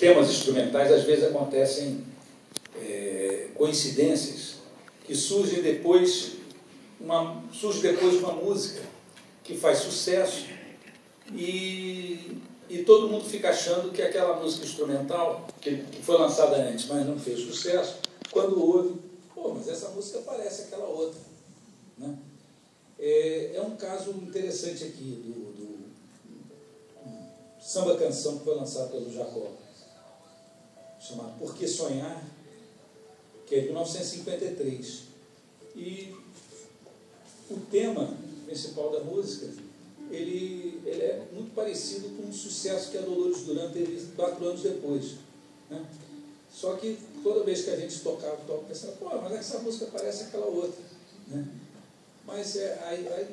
temas instrumentais, às vezes acontecem coincidências que surge depois uma música que faz sucesso e todo mundo fica achando que aquela música instrumental, que foi lançada antes, mas não fez sucesso, quando ouve, pô, mas essa música parece aquela outra, né? É um caso interessante aqui do samba-canção que foi lançado pelo Jacob, chamado Por Que Sonrar, que é de 1953. E o tema principal da música, ele é muito parecido com o sucesso que a Dolores Duran teve 4 anos depois, né? Só que toda vez que a gente tocava, pensava, pô, mas essa música parece aquela outra, né? Mas aí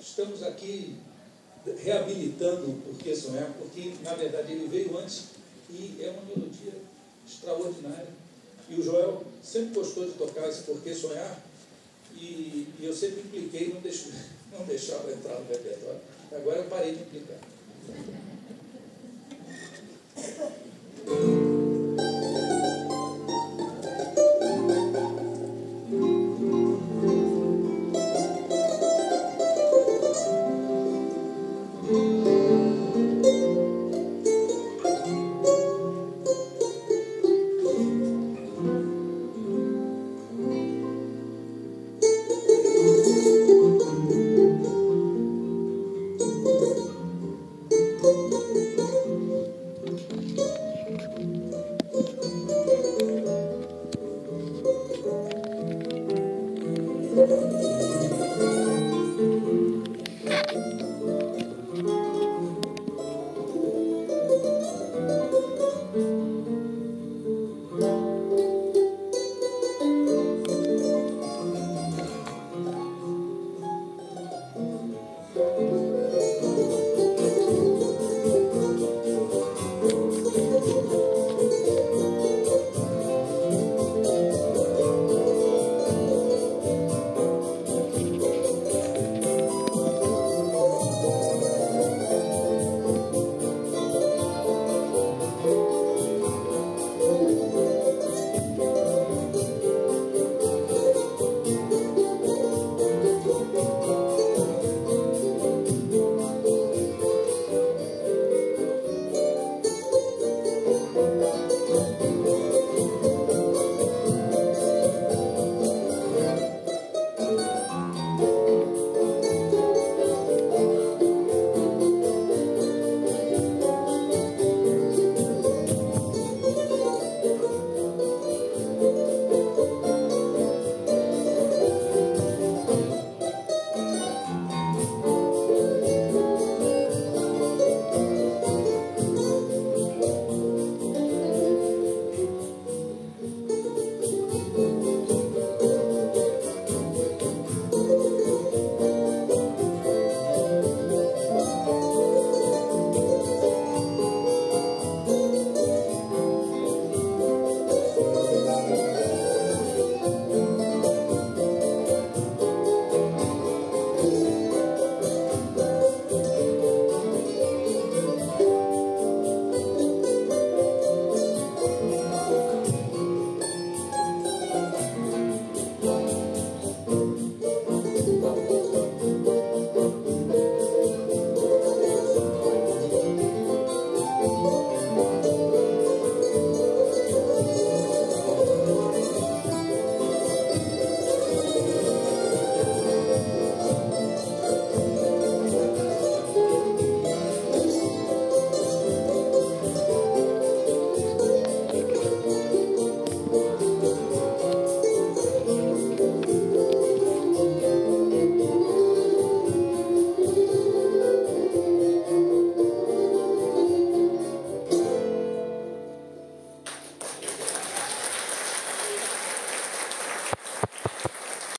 estamos aqui reabilitando o Por Que Sonhar, porque na verdade ele veio antes e é uma melodia extraordinária. E o Joel sempre gostou de tocar esse Por Que Sonhar e eu sempre impliquei, não deixava entrar no repertório. Agora eu parei de implicar.